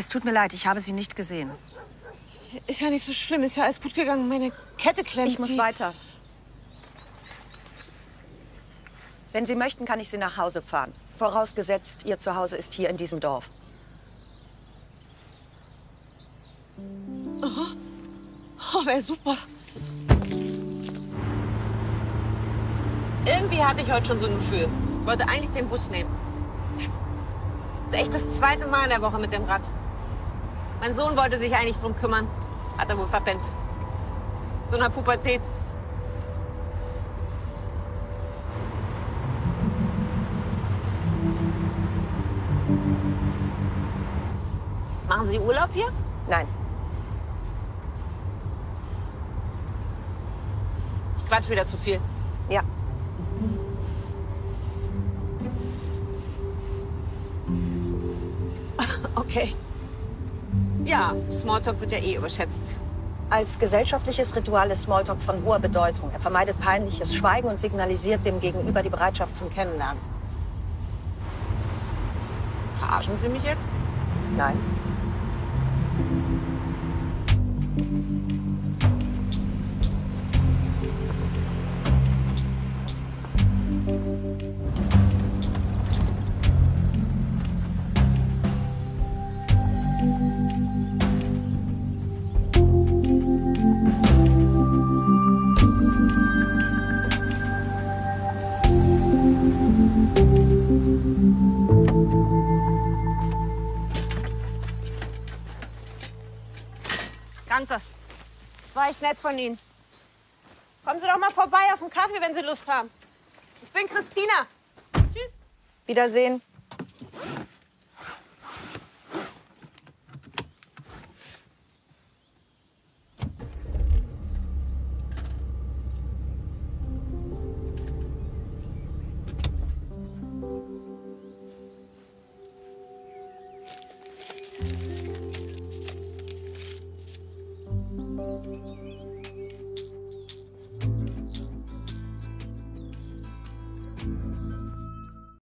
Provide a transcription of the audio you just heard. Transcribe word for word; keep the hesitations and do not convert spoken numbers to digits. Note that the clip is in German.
Es tut mir leid, ich habe Sie nicht gesehen. Ist ja nicht so schlimm, ist ja alles gut gegangen. Meine Kette klemmt. Ich muss weiter. Wenn Sie möchten, kann ich Sie nach Hause fahren. Vorausgesetzt, Ihr Zuhause ist hier in diesem Dorf. Oh, oh wäre super. Irgendwie hatte ich heute schon so ein Gefühl. Wollte eigentlich den Bus nehmen. Das ist echt das zweite Mal in der Woche mit dem Rad. Mein Sohn wollte sich eigentlich drum kümmern. Hat er wohl verpennt. So eine Pubertät. Machen Sie Urlaub hier? Nein. Ich quatsch wieder zu viel. Ja. Okay. Ja, Smalltalk wird ja eh überschätzt. Als gesellschaftliches Ritual ist Smalltalk von hoher Bedeutung. Er vermeidet peinliches Schweigen und signalisiert dem Gegenüber die Bereitschaft zum Kennenlernen. Verarschen Sie mich jetzt? Nein. Danke. Das war echt nett von Ihnen. Kommen Sie doch mal vorbei auf einen Kaffee, wenn Sie Lust haben. Ich bin Christina. Tschüss. Wiedersehen.